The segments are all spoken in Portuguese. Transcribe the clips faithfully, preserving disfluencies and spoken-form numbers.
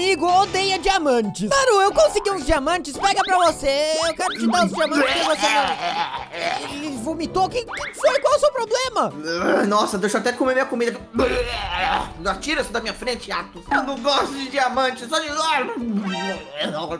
amigo odeia diamantes. Baru, eu consegui uns diamantes, pega pra você. Eu quero te dar os diamantes que você não... Ele vomitou, o que, que foi? Qual é o seu problema? Nossa, deixa eu até comer minha comida. Tira isso da minha frente, Athos. Eu não gosto de diamantes, só de...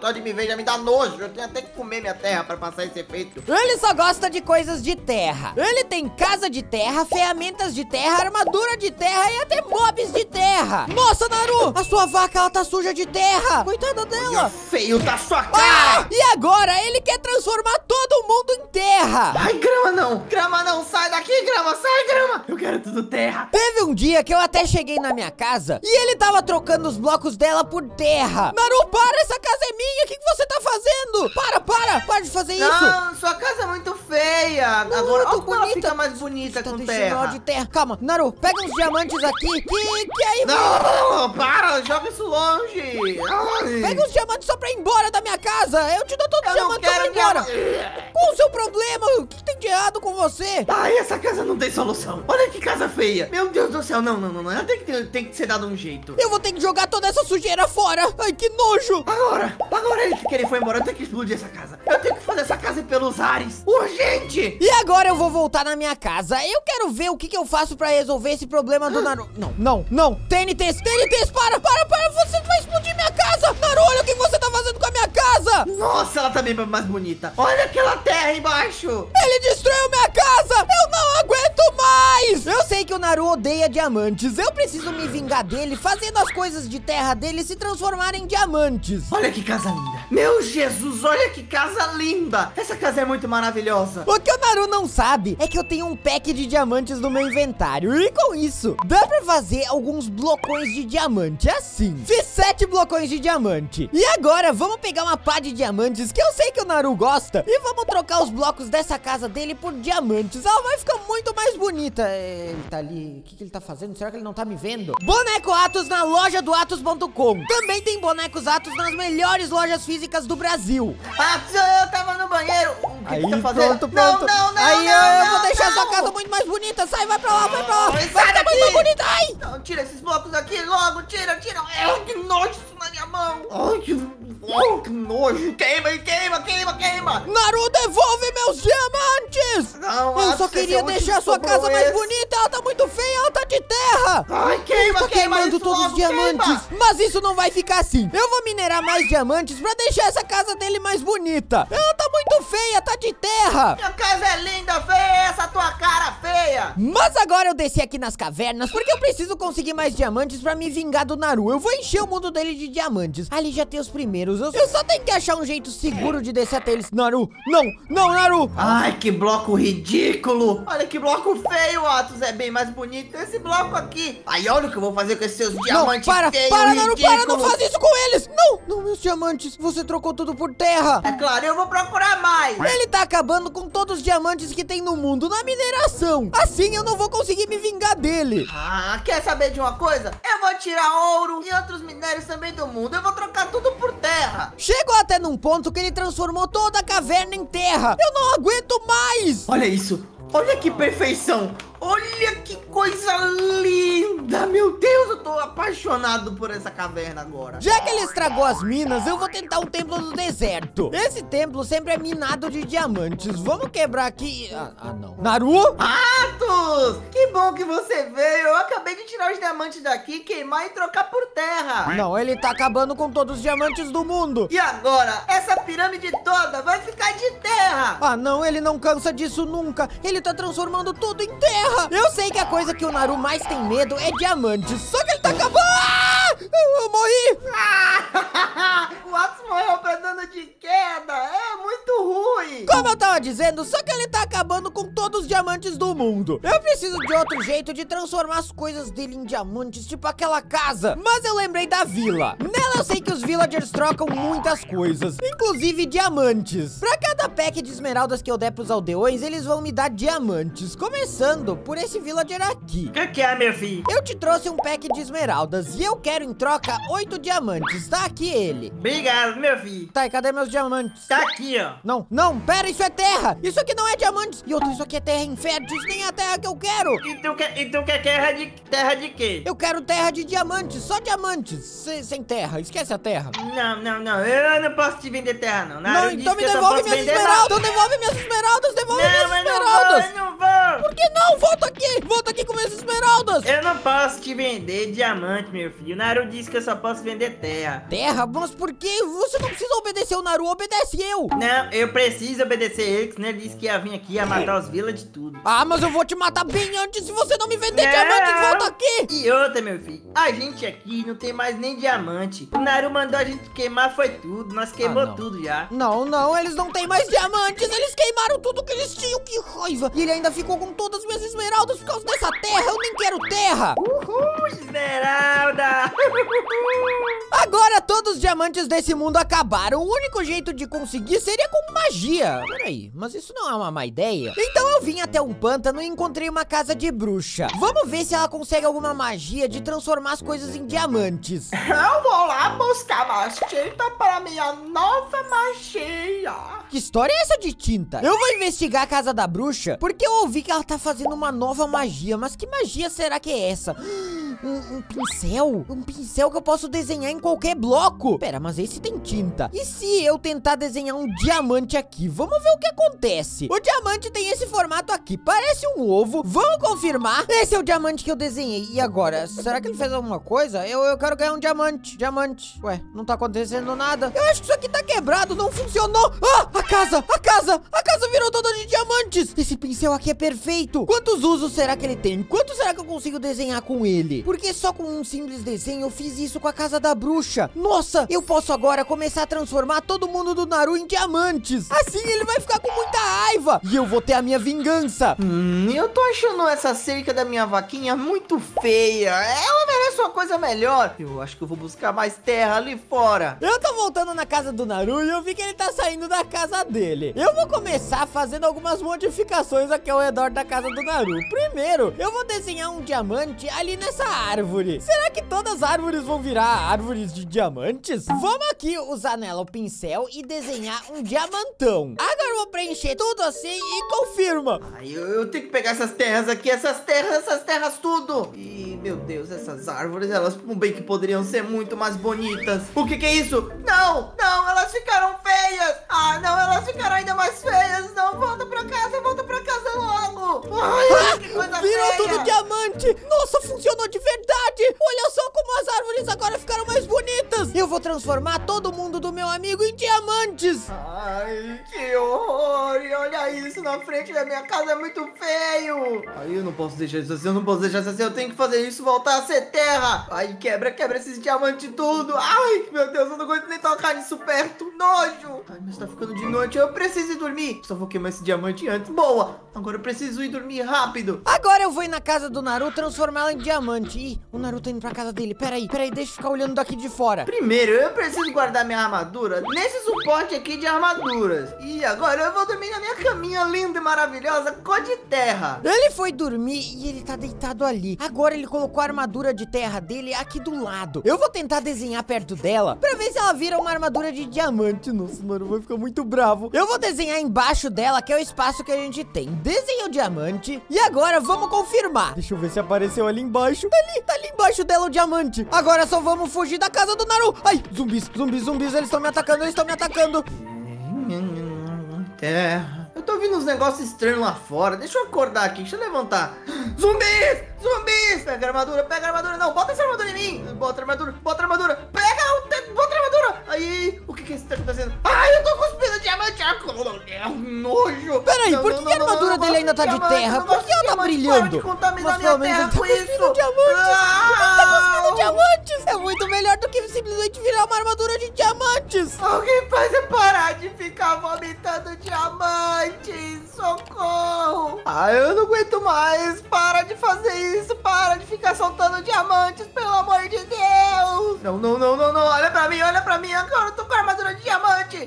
Só de me ver já me dá nojo. Eu tenho até que comer minha terra pra passar esse efeito. Ele só gosta de coisas de terra. Ele tem casa de terra, ferramentas de terra, armadura de terra e até mobs de terra. Nossa, Naru, a sua vaca, ela tá suja de terra. Coitada dela. Olha, feio, tá sua cara. Ah, e agora ele quer transformar todo mundo em terra. Ai, grama não. Grama não, sai daqui, grama, sai, grama. Eu quero tudo terra. Teve um dia que eu até cheguei na minha casa e ele tava trocando os blocos dela por terra. Naru, para, essa casa é minha. O que, que você tá fazendo? Para, para, para de fazer não, isso. Não, sua casa é muito feia. Não, agora, olha como ela fica mais bonita com terra. De terra. Calma, Naru, pega uns diamantes aqui. Que, que aí... Não, não, para, joga isso longe. Ai. Pega os diamantes só pra ir embora da minha casa. Eu te dou todo o diamante só pra ir embora. Minha... Qual o seu problema? O que tem de errado com você? Ai, essa casa não tem solução. Olha que casa feia. Meu Deus do céu, não, não, não. Ela tem que, ter, tem que ser dada um jeito. Eu vou ter que jogar toda essa sujeira fora. Ai, que nojo. Agora, agora ele que ele foi embora, eu tenho que explodir essa casa. Eu tenho que fazer essa casa pelos ares. Urgente. E agora eu vou voltar na minha casa. Eu quero ver o que, que eu faço pra resolver esse problema do Naru. Não, não, não. T N Ts, T N Ts, para, para, para. Você vai explodir minha casa. Naru, olha o que você tá fazendo com a minha casa. Nossa, ela tá bem mais bonita. Olha aquela terra embaixo. Ele destruiu minha casa. Eu não aguento mais. Eu sei que o Naru odeia diamantes. Eu preciso me vingar dele fazendo as coisas de terra dele se transformarem em diamantes. Olha que casa linda. Meu Jesus, olha que casa linda. Essa casa é muito maravilhosa. O que o Naru não sabe é que eu tenho um pack de diamantes no meu inventário. E com isso, dá pra fazer alguns blocões de diamante, assim. Fiz sete blocões de diamante. E agora, vamos pegar uma pá de diamantes que eu sei que o Naru gosta e vamos trocar os blocos dessa casa dele por diamantes. Ela vai ficar muito mais bonita. Ele tá ali... O que, que ele tá fazendo? Será que ele não tá me vendo? Boneco Athos na loja do Athos ponto com. Também tem bonecos Athos nas melhores lojas físicas do Brasil. Athos, eu tava no banheiro. O que, aí, que tá fazendo? Pronto, pronto. Não, não, não, aí não, eu não, vou deixar não. Sua casa muito mais bonita. Sai, vai pra lá, vai pra lá. Vai ficar muito bonita. Ai. Não, tira esses blocos aqui logo. Tira, tira. Ai, que nojo isso na minha mão. Ai, que... Oh, que nojo. Queima, queima, queima, queima. Naru, devolve meus diamantes. Não, eu só queria deixar a sua casa esse. mais bonita. Ela tá muito feia, ela tá de terra. Ai, queima, tá queima. Queimando todos logo, os diamantes. Queima. Mas isso não vai ficar assim. Eu vou minerar mais diamantes pra deixar essa casa dele mais bonita. Ela tá muito feia, tá de terra. Minha casa é linda, feia. Essa tua cara feia. Mas agora eu desci aqui nas cavernas porque eu preciso conseguir mais diamantes pra me vingar do Naru. Eu vou encher o mundo dele de diamantes. Ali já tem os primeiros. Eu só tenho que achar um jeito seguro de descer até eles. Naru, não, não, Naru. Ai, que bloco ridículo. Olha que bloco feio, Athos. É bem mais bonito esse bloco aqui. Aí olha o que eu vou fazer com esses seus diamantes. Não, para, feios, para, Naru, ridículos. Para, não faz isso com eles. Não, não, meus diamantes. Você trocou tudo por terra. É claro, eu vou procurar mais. Ele tá acabando com todos os diamantes que tem no mundo, na mineração. Assim eu não vou conseguir me vingar dele. Ah, quer saber de uma coisa? Eu vou tirar ouro e outros minérios também do mundo. Eu vou trocar tudo por terra. Chegou até num ponto que ele transformou toda a caverna em terra. Eu não aguento mais. Olha isso. Olha que perfeição. Olha que coisa linda. Meu Deus, eu tô apaixonado por essa caverna agora. Já que ele estragou as minas, eu vou tentar um templo do deserto. Esse templo sempre é minado de diamantes. Vamos quebrar aqui... Ah, ah não. Naru? Athos! Que bom que você veio. Eu acabei de tirar os diamantes daqui, queimar e trocar por terra. Não, ele tá acabando com todos os diamantes do mundo. E agora? Essa pirâmide toda vai ficar de terra. Ah não, ele não cansa disso nunca. Ele tá transformando tudo em terra. Eu sei que a coisa que o Naru mais tem medo é diamantes. Só que ele tá acabando... Ah! Eu morri! O Athos morreu dano de queda. É muito ruim. Como eu tava dizendo, só que ele tá acabando com todos os diamantes do mundo. Eu preciso de outro jeito de transformar as coisas dele em diamantes, tipo aquela casa. Mas eu lembrei da vila. Nela eu sei que os villagers trocam muitas coisas, inclusive diamantes. Pra cada pack de esmeraldas que eu der pros aldeões, eles vão me dar diamantes. Começando por esse villager aqui. O que, que é, meu filho? Eu te trouxe um pack de esmeraldas e eu quero em troca oito diamantes. Tá aqui ele. Obrigado, meu filho. Tá, e cadê meus diamantes? Tá aqui, ó. Não, não, pera, isso é terra. Isso aqui não é diamantes. E outro, isso aqui é terra infértil. Isso nem é a terra que eu quero. E tu quer, e tu quer terra de... Terra de quê? Eu quero terra de diamantes, só diamantes. Sem, sem terra. terra, esquece a terra. Não, não, não, eu não posso te vender terra, não. Não, não então me devolve minhas esmeraldas, então devolve minhas esmeraldas, devolve não, minhas esmeraldas. Não, eu não vou. Por que não? Volta aqui, volta aqui com minhas esmeraldas. Eu não posso te vender diamante, meu filho. O Naru disse que eu só posso vender terra. Terra? Mas por que? Você não precisa obedecer o Naru, obedece eu. Não, eu preciso obedecer ele, que senão ele disse que ia vir aqui, ia matar os villages de tudo. Ah, mas eu vou te matar bem antes se você não me vender não. diamante, volta aqui. E outra, meu filho, a gente aqui não tem mais nem diamante. O Naru mandou a gente queimar, foi tudo. Nós queimou ah, tudo já. Não, não, eles não têm mais diamantes. Eles queimaram tudo que eles tinham, que raiva. E ele ainda ficou com todas as minhas esmeraldas por causa dessa terra. Eu nem quero terra. Uhul, esmeralda. Agora todos os diamantes desse mundo acabaram. O único jeito de conseguir seria com magia. Peraí, mas isso não é uma má ideia. Então eu vim até um pântano e encontrei uma casa de bruxa. Vamos ver se ela consegue alguma magia de transformar as coisas em diamantes. Eu vou lá buscar mais tinta para minha nova magia. Que história é essa de tinta? Eu vou investigar a casa da bruxa, porque eu ouvi que ela tá fazendo uma nova magia. Mas que magia será que é essa? Um, um pincel? Um pincel que eu posso desenhar em qualquer bloco. Pera, mas esse tem tinta. E se eu tentar desenhar um diamante aqui? Vamos ver o que acontece. O diamante tem esse formato aqui. Parece um ovo. Vamos confirmar. Esse é o diamante que eu desenhei. E agora? Será que ele fez alguma coisa? Eu, eu quero ganhar um diamante. Diamante. Ué, não tá acontecendo nada. Eu acho que isso aqui tá quebrado. Não funcionou. Ah, a casa. A casa. A casa virou toda de diamantes. Esse pincel aqui é perfeito. Quantos usos será que ele tem? Quanto será que eu consigo desenhar com ele? Porque só com um simples desenho eu fiz isso com a casa da bruxa. Nossa, eu posso agora começar a transformar todo mundo do Naru em diamantes. Assim ele vai ficar com muita raiva. E eu vou ter a minha vingança. Hum, eu tô achando essa cerca da minha vaquinha muito feia. Ela merece uma coisa melhor. Eu acho que eu vou buscar mais terra ali fora. Eu tô voltando na casa do Naru e eu vi que ele tá saindo da casa dele. Eu vou começar fazendo algumas modificações aqui ao redor da casa do Naru. Primeiro, eu vou desenhar um diamante ali nessa área. Árvore. Será que todas as árvores vão virar árvores de diamantes? Vamos aqui usar nela o pincel e desenhar um diamantão. Agora eu vou preencher tudo assim e confirma. Ai, eu, eu tenho que pegar essas terras aqui, essas terras, essas terras tudo. E meu Deus, essas árvores, elas bem que poderiam ser muito mais bonitas. O que que é isso? Não, não, elas ficaram feias. Ah, não, elas ficaram ainda mais feias. Não, volta pra casa, volta pra casa logo. Ai, ah, que coisa virou feia. Tudo diamante. Nossa, funcionou de verdade! Olha só como as árvores agora ficaram mais bonitas! Eu vou transformar todo mundo do meu amigo em diamantes! Ai, que horror! E olha isso, na frente da minha casa é muito feio! Ai, eu não posso deixar isso assim, eu não posso deixar isso assim, eu tenho que fazer isso voltar a ser terra! Ai, quebra, quebra esses diamantes tudo! Ai, meu Deus, eu não aguento nem tocar nisso perto! Nojo! Ai, mas tá ficando de noite, eu preciso ir dormir! Só vou queimar esse diamante antes, boa! Agora eu preciso ir dormir rápido! Agora eu vou ir na casa do Naru transformá-la em diamante! Ih, o Naru tá indo pra casa dele. Peraí, peraí, deixa eu ficar olhando daqui de fora. Primeiro, eu preciso guardar minha armadura nesse suporte aqui de armaduras. E agora eu vou dormir na minha caminha linda e maravilhosa, cor de terra. Ele foi dormir e ele tá deitado ali. Agora ele colocou a armadura de terra dele aqui do lado. Eu vou tentar desenhar perto dela pra ver se ela vira uma armadura de diamante. Nossa, o Naru vai ficar muito bravo. Eu vou desenhar embaixo dela, que é o espaço que a gente tem. Desenhei o diamante e agora vamos confirmar. Deixa eu ver se apareceu ali embaixo. Tá ali, tá ali embaixo dela o diamante. Agora só vamos fugir da casa do Naru. Ai, zumbis, zumbis, zumbis, eles estão me atacando, eles estão me atacando. Terra. Eu tô ouvindo uns negócios estranhos lá fora. Deixa eu acordar aqui, deixa eu levantar. Zumbis, zumbis. Pega a armadura, pega a armadura. Não, bota essa armadura em mim. Bota a armadura, bota a armadura. Pega, bota a armadura. Aí, o que que está acontecendo? Ai, eu tô cuspindo diamante. Nojo. Peraí, por que a armadura dele ainda tá de terra? Por que ela tá brilhando? Mas pelo menos ele tá cuspindo diamantes. Ele tá cuspindo diamantes. É muito melhor do que simplesmente virar uma armadura de diamantes. Alguém faz eu parar de ficar vomitando diamantes. Socorro. Ah, eu não aguento mais. Para de fazer isso. Para de ficar soltando diamantes, pelo amor de Deus. Não, não, não, não, não. Olha pra mim, olha pra mim. Agora eu tô com a armadura armadura de diamante.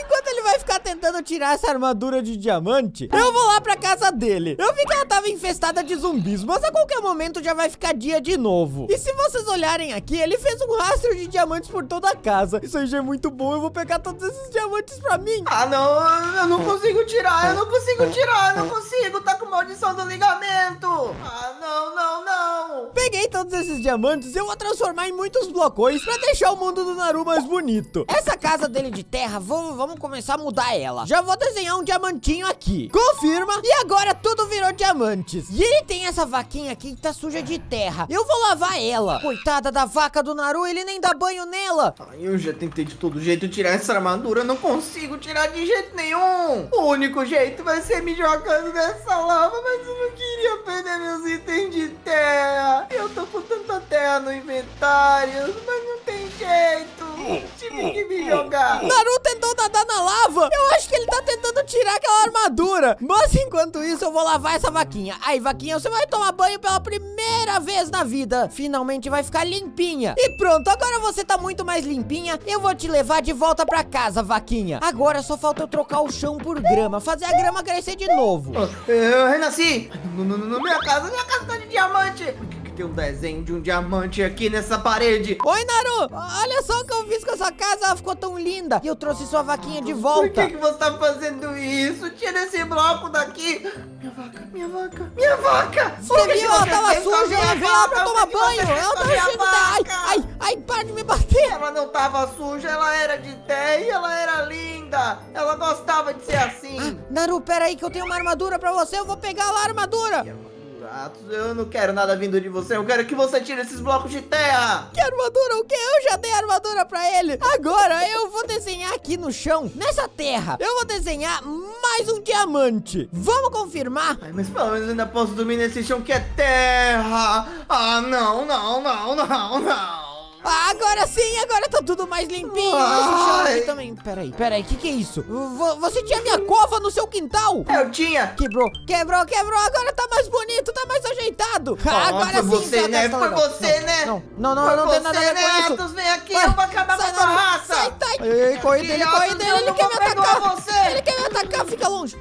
Enquanto ele vai ficar tentando tirar essa armadura de diamante, eu vou lá pra casa dele. Eu vi que ela tava infestada de zumbis, mas a qualquer momento já vai ficar dia de novo. E se vocês olharem aqui, ele fez um rastro de diamantes por toda a casa. Isso aí já é muito bom, eu vou pegar todos esses diamantes pra mim. Ah, não, eu não consigo tirar, eu não consigo tirar, eu não consigo. Tá com maldição do ligamento. Ah, não, não, não. Peguei todos esses diamantes e eu vou transformar em muitos blocões pra deixar o mundo do Naru mais bonito. Essa casa dele de terra, vamos, vamos começar a mudar ela. Já vou desenhar um diamantinho aqui. Confirma. E agora tudo virou diamantes. E ele tem essa vaquinha aqui que tá suja de terra. Eu vou lavar ela. Coitada da vaca do Naru, ele nem dá banho nela. Ai, eu já tentei de todo jeito tirar essa armadura, eu não consigo tirar de jeito nenhum. O único jeito vai ser me jogando nessa lava, mas eu não queria perder meus itens de terra. Eu tô com tanta terra no inventário, mas não tem jeito. Tive que me jogar. Naru tentou nadar na lava. Eu acho que ele tá tentando tirar aquela armadura. Mas enquanto isso, eu vou lavar essa vaquinha. Aí, vaquinha, você vai tomar banho pela primeira vez na vida. Finalmente vai ficar limpinha. E pronto, agora você tá muito mais limpinha. Eu vou te levar de volta pra casa, vaquinha. Agora só falta eu trocar o chão por grama, fazer a grama crescer de novo. Eu renasci. No, no, no, minha casa, minha casa tá de diamante. Tem um desenho de um diamante aqui nessa parede. Oi, Naru, olha só o que eu fiz com essa casa, ela ficou tão linda. E eu trouxe sua vaquinha de volta. Por que, que você tá fazendo isso? Tira esse bloco daqui. Minha vaca, minha vaca, minha vaca. Você viu, ela tava suja, ela veio lá pra tomar banho. Ela tava cheio de... Ai, ai, ai, para de me bater. Ela não tava suja, ela era de terra e ela era linda. Ela gostava de ser assim. Ah, Naru, pera aí que eu tenho uma armadura pra você, eu vou pegar lá a armadura. Eu não quero nada vindo de você. Eu quero que você tire esses blocos de terra. Que armadura? O que? Eu já dei a armadura pra ele. Agora eu vou desenhar aqui no chão, nessa terra, eu vou desenhar mais um diamante. Vamos confirmar? Ai, mas pelo menos eu ainda posso dormir nesse chão que é terra. Ah, não, não, não, não, não. Ah, agora sim, agora tá tudo mais limpinho. Ai. Também. Peraí, peraí, que que é isso? V você tinha minha cova no seu quintal? Eu tinha. Quebrou, quebrou, quebrou, agora tá mais bonito, tá mais ajeitado. Ah, agora foi sim, você, né? Foi você, não, né? Não, não, não, foi não, não tem nada a ver com isso. Athos, vem aqui, vai, eu vou acabar com a raça. Sai, sai. Ei, corre dele, corre dele, ele quer me atacar. Você. Ele quer me atacar, fica longe.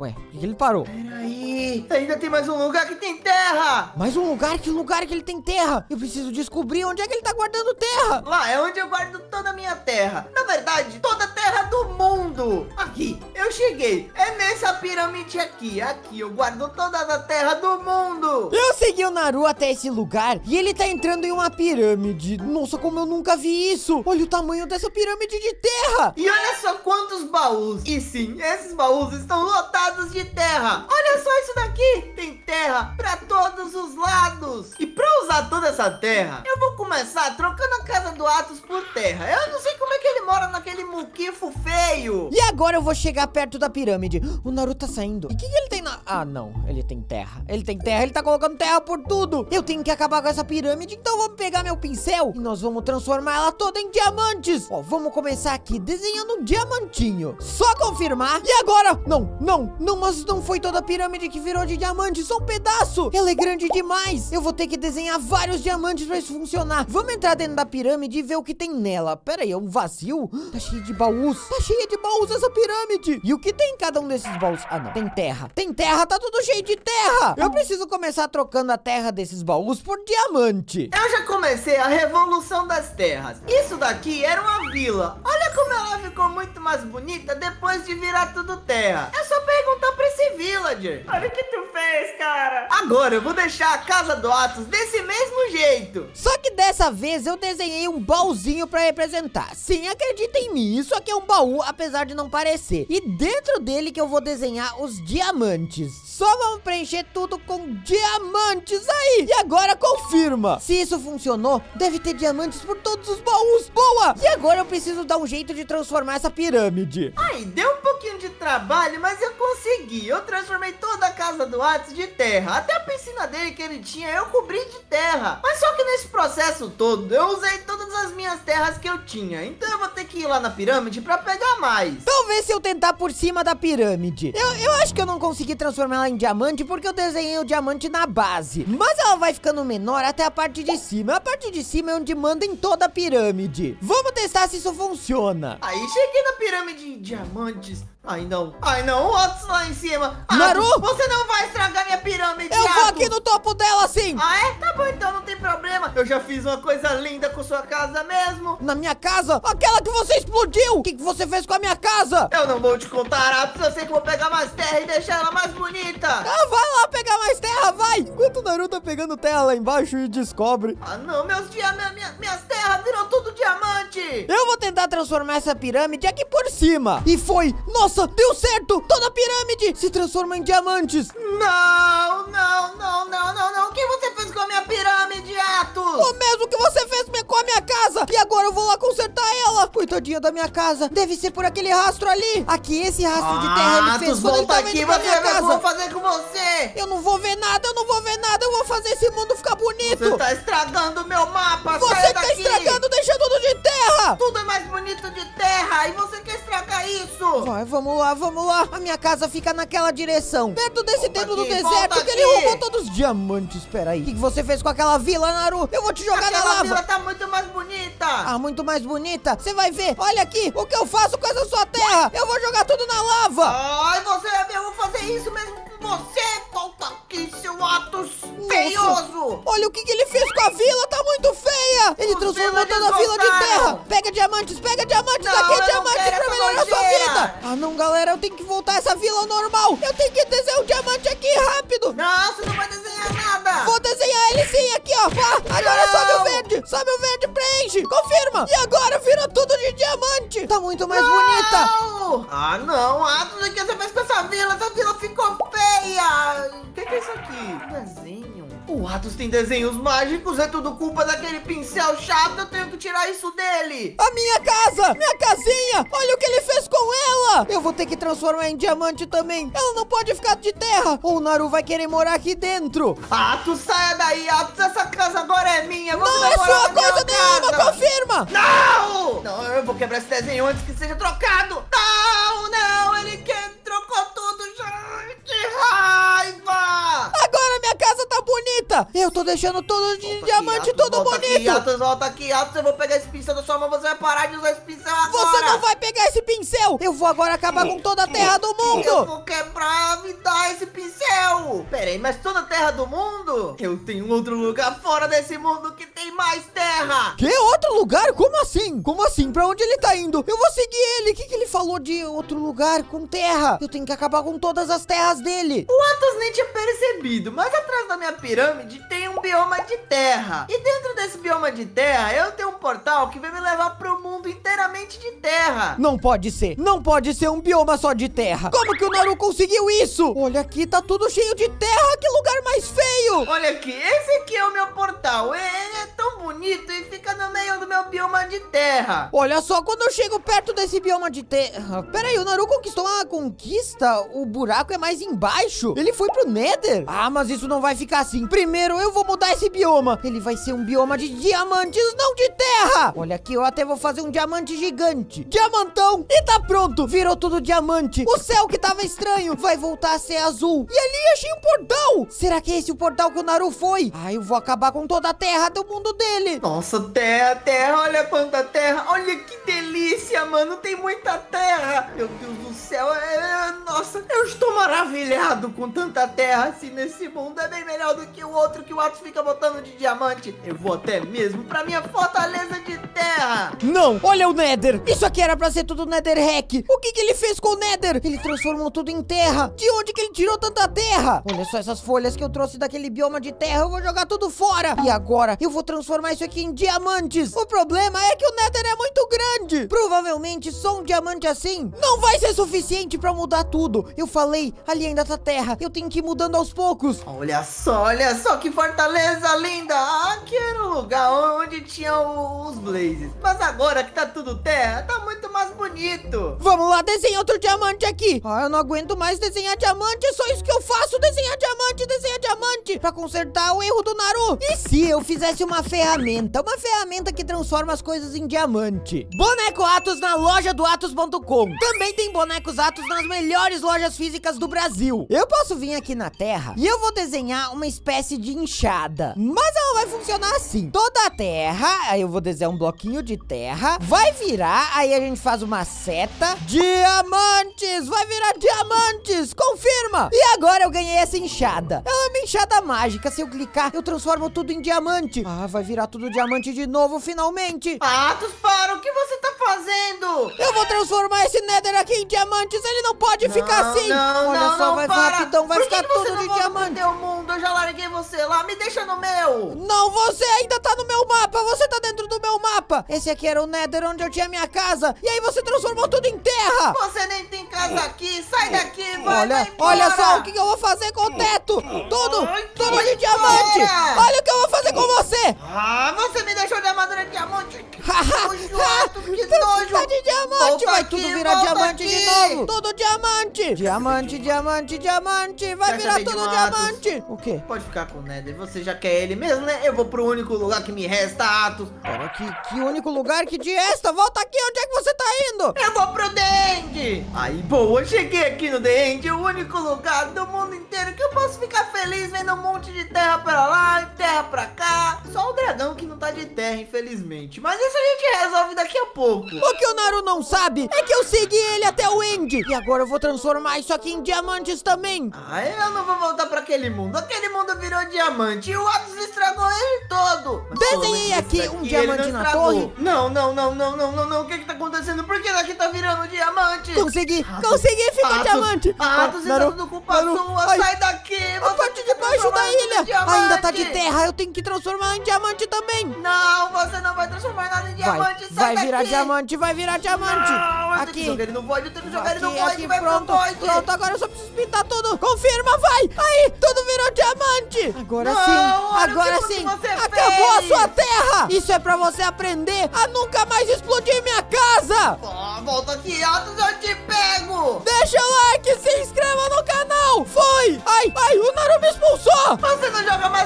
Ué, por que ele parou? Peraí, ainda tem mais um lugar que tem terra. Mais um lugar? Que lugar que ele tem terra? Eu preciso descobrir onde é que ele tá guardando terra. Lá é onde eu guardo toda a minha terra. Na verdade, toda a terra do mundo. Aqui, eu cheguei. É nessa pirâmide aqui. Aqui eu guardo toda a terra do mundo. Eu segui o Naru até esse lugar e ele tá entrando em uma pirâmide. Nossa, como eu nunca vi isso. Olha o tamanho dessa pirâmide de terra. E olha só quantos baús. E sim, esses baús estão lotados de terra. Olha só isso daqui. Tem terra pra todos os lados. E pra usar toda essa terra, eu vou começar trocando a casa do Athos por terra. Eu não sei como é que ele mora naquele muquifo feio. E agora eu vou chegar perto da pirâmide. O Naru tá saindo. E o que, que ele tem na... Ah, não. Ele tem terra. Ele tem terra. Ele tá colocando terra por tudo. Eu tenho que acabar com essa pirâmide, então vamos pegar meu pincel e nós vamos transformar ela toda em diamantes. Ó, vamos começar aqui desenhando um diamantinho. Só confirmar. E agora... Não, não. Não, mas não foi toda a pirâmide que virou de diamante, só um pedaço. Ela é grande demais. Eu vou ter que desenhar vários diamantes pra isso funcionar. Vamos entrar dentro da pirâmide e ver o que tem nela. Pera aí, é um vazio? Tá cheio de baús. Tá cheia de baús essa pirâmide. E o que tem em cada um desses baús? Ah, não. Tem terra. Tem terra, tá tudo cheio de terra. Eu preciso começar trocando a terra desses baús por diamante. Eu já comecei a revolução das terras. Isso daqui era uma vila. Olha como ela ficou muito mais bonita depois de virar tudo terra. É só pegar contar pra esse villager. Olha o que tu fez, cara. Agora eu vou deixar a casa do Athos desse mesmo jeito. Só que dessa vez eu desenhei um baúzinho pra representar. Sim, acredita em mim, isso aqui é um baú, apesar de não parecer. E dentro dele que eu vou desenhar os diamantes. Só vamos preencher tudo com diamantes aí. E agora confirma. Se isso funcionou, deve ter diamantes por todos os baús. Boa! E agora eu preciso dar um jeito de transformar essa pirâmide. Ai, deu um pouquinho de trabalho, mas eu consegui. Segui, eu transformei toda a casa do Athos de terra, até a piscina dele que ele tinha eu cobri de terra, mas só que nesse processo todo eu usei todas as minhas terras que eu tinha, então eu vou ter que que ir lá na pirâmide pra pegar mais. Talvez se eu tentar por cima da pirâmide. Eu, eu acho que eu não consegui transformar ela em diamante porque eu desenhei o diamante na base. Mas ela vai ficando menor até a parte de cima. A parte de cima é onde manda em toda a pirâmide. Vamos testar se isso funciona. Aí cheguei na pirâmide de diamantes. Ai não, ai não, Athos lá em cima. Athos, Naru, você não vai estragar minha pirâmide. Eu Athos. vou aqui no topo dela sim. Ah é? Tá bom então, não tem problema. Eu já fiz uma coisa linda com sua casa mesmo. Na minha casa? Aquela que você explodiu. O que, que você fez com a minha casa? Eu não vou te contar, Athos. Eu sei que vou pegar mais terra e deixar ela mais bonita. Ah, vai lá pegar mais terra, vai. Enquanto o Naru tá pegando terra lá embaixo e descobre. Ah não, meus dias, minha, minha, minhas terras viram tudo diamante. Eu vou tentar transformar essa pirâmide aqui por cima. E foi, nossa. Nossa, deu certo! Toda a pirâmide se transforma em diamantes! Não, não, não, não, não, não! O que você fez com a minha pirâmide, Athos? O mesmo que você fez com a minha casa! E agora eu vou lá consertar ela! Coitadinha da minha casa! Deve ser por aquele rastro ali! Aqui, esse rastro ah, de terra ele fez Athos, volta ele aqui, você vai ver o que eu vou fazer com você! Eu não vou ver nada, eu não vou ver nada! Eu vou fazer esse mundo ficar bonito! Você tá estragando o meu mapa, Você sai tá daqui. estragando, deixando tudo de terra! Tudo é mais bonito de terra! E você quer estragar isso? Vai, vai! Vamos lá, vamos lá. A minha casa fica naquela direção. Perto desse templo do deserto que ele roubou todos os diamantes. Espera aí. O que você fez com aquela vila, Naru? Eu vou te jogar na lava. Aquela vila tá muito mais bonita. Ah, muito mais bonita? Você vai ver. Olha aqui o que eu faço com essa sua terra. Eu vou jogar tudo na lava. Ai, você vai ver. Eu vou fazer isso mesmo com você. Volta aqui, seu Athos feioso. Olha o que, que ele fez com a vila. Tá muito feia. Ele transformou toda a vila de terra. Pega diamantes, pega diamantes. Aqui é diamante pra melhorar a sua vida. Ah, não. Galera, eu tenho que voltar essa vila ao normal. Eu tenho que desenhar um diamante aqui, rápido. Não, você não vai desenhar nada. Vou desenhar ele sim, aqui, ó. Ah, agora sobe o verde, sobe o verde, preenche. Confirma. E agora virou tudo de diamante. Tá muito mais não. bonita. Ah, não, Athos, o que você fez com essa vila? Essa vila ficou feia. O que é isso aqui? Desenho. O Athos tem desenhos mágicos, é tudo culpa daquele pincel chato, eu tenho que tirar isso dele. A minha casa, minha casinha, olha o que ele fez com ela. Eu vou ter que transformar em diamante também. Ela não pode ficar de terra, ou o Naru vai querer morar aqui dentro. Athos, saia daí, Athos, essa casa agora é minha. Você não vai é sua coisa nenhuma, casa. confirma. Não, não, eu vou quebrar esse desenho antes que seja trocado. Não, não, ele quer, trocou tudo já, que raiva. Agora minha casa tá bonita. Eu tô deixando todo de volta diamante, aqui, Athos, todo bonito. Aqui, Athos, volta aqui, Athos, eu vou pegar esse pincel da sua mão, você vai parar de usar esse pincel agora. Você não vai pegar esse pincel. Eu vou agora acabar com toda a terra do mundo. Eu vou quebrar, me dá esse pincel. Pera aí, mas toda a terra do mundo? Eu tenho outro lugar fora desse mundo que tem mais terra. Que outro lugar? Como assim? Como assim? Pra onde ele tá indo? Eu vou seguir ele. O que, que ele falou de outro lugar com terra? Eu tenho que acabar com todas as terras dele. O Athos nem tinha percebido, mas atrás da minha pirâmide tem um bioma de terra. E dentro desse bioma de terra, eu tenho um portal que vai me levar pro mundo inteiramente de terra. Não pode ser. Não pode ser um bioma só de terra. Como que o Naru conseguiu isso? Olha aqui, tá tudo cheio de terra. Que lugar mais feio. Olha aqui, esse aqui é o meu portal. Ele é tão bonito e fica no meio do meu bioma de terra. Olha só, quando eu chego perto desse bioma de terra... Pera aí, o Naru conquistou uma conquista? O buraco é mais embaixo. Ele foi pro Nether? Ah, mas isso não vai ficar assim. Primeiro eu vou mudar esse bioma. Ele vai ser um bioma de diamantes, não de terra. Olha aqui, eu até vou fazer um diamante gigante. Diamantão. E tá pronto. Virou tudo diamante. O céu que tava estranho vai voltar a ser azul. E ali achei um portal. Será que é esse o portal que o Naru foi? Ah, eu vou acabar com toda a terra do mundo dele. Nossa, terra, terra. Olha quanta terra. Olha que delícia, mano. Tem muita terra. Meu Deus do céu. É... Nossa, eu estou maravilhado com tanta terra assim nesse mundo. É bem melhor do que o outro que o Athos fica botando de diamante. Eu vou até mesmo pra minha fortaleza de terra. Não, olha o Nether. Isso aqui era pra ser tudo Netherrack. O que que ele fez com o Nether? Ele transformou tudo em terra. De onde que ele tirou tanta terra? Olha só essas folhas que eu trouxe daquele bioma de terra. Eu vou jogar tudo fora. E agora eu vou transformar isso aqui em diamantes. O problema é que o Nether é muito grande. Provavelmente só um diamante assim não vai ser suficiente pra mudar tudo. Eu falei, ali ainda tá terra. Eu tenho que ir mudando aos poucos. Olha só, olha só. Só que fortaleza linda. Aqui era o lugar onde tinham os blazes. Mas agora que tá tudo terra, tá muito mais bonito. bonito. Vamos lá desenhar outro diamante aqui. Ah, eu não aguento mais desenhar diamante. É só isso que eu faço, desenhar diamante, desenhar diamante, pra consertar o erro do Naru. E se eu fizesse uma ferramenta? Uma ferramenta que transforma as coisas em diamante. Boneco Athos na loja do Athos ponto com. Também tem bonecos Athos nas melhores lojas físicas do Brasil. Eu posso vir aqui na Terra e eu vou desenhar uma espécie de enxada. Mas ela vai funcionar assim. Toda a Terra, aí eu vou desenhar um bloquinho de terra, vai virar, aí a gente faz uma seta. Diamantes! Vai virar diamantes! Confirma! E agora eu ganhei essa enxada. Ela é uma enxada mágica. Se eu clicar, eu transformo tudo em diamante. Ah, vai virar tudo diamante de novo, finalmente. Athos, para! O que você tá fazendo? Eu vou transformar esse Nether aqui em diamantes. Ele não pode não, ficar assim. Não, Olha não, só, não, vai para. Rapidão, vai Por que ficar que tudo de diamante. Teu mundo? Eu já larguei você lá. Me deixa no meu. Não, você ainda tá no meu mapa. Você tá dentro do meu mapa. Esse aqui era o Nether onde eu tinha minha casa. E aí você transformou tudo em terra. Você nem tem casa aqui. Sai daqui, vai, olha, vai embora. Olha só o que eu vou fazer com o teto. Tudo, Ai, tudo de diamante. Olha o que eu vou fazer com você. Ah, você me deixou de armadura de diamante. Nojo, que nojo. Tá de diamante. Volta vai aqui, tudo virar diamante aqui. de novo. Tudo diamante. Diamante, diamante, diamante. Vai já virar tudo diamante. O quê? Pode ficar com o Nether. Você já quer ele mesmo, né? Eu vou pro único lugar que me resta, Athos. Pera, que, que único lugar que te resta? Volta aqui. Onde é que você tá indo? Eu vou pro Dende. Aí, boa. Cheguei aqui no Dende. O único lugar do mundo inteiro que eu posso ficar feliz vendo um monte de terra pra lá e terra pra cá. Só o dragão que não tá de terra, infelizmente. Mas isso a gente resolve daqui a pouco. O que o Naru não sabe é que eu segui ele até o End. E agora eu vou transformar isso aqui em diamantes também. Ah, eu não vou voltar pra aquele mundo. Aquele mundo virou diamante. E o Athos estragou ele todo. Mas Desenhei aqui um diamante na estragou. torre. Não, não, não, não, não, não, não. O que que tá acontecendo? Por que aqui tá virando diamante? Consegui, Athos. consegui ficar Athos. diamante. Athos, isso é tudo culpa sua. Sai daqui. A parte de baixo da ilha ainda tá de terra. Eu tenho que transformar em diamante também. Não, você não vai transformar nada em diamante. Vai, sai vai virar daqui. diamante, vai virar diamante. Não, eu aqui. Jogar ele no void, eu tenho que jogar ele no void. Aqui, vai pronto, pronto. Agora eu só preciso pintar tudo. Confirma, vai. Aí, tudo virou diamante. Agora não, sim, agora sim. Acabou fez. a sua terra. Isso é pra você aprender a nunca mais explodir minha casa. Oh, volta aqui, Athos, eu te pego. Deixa o like, se inscreva no canal. Foi. Ai, ai, o Naru me expulsou. Você não joga mais.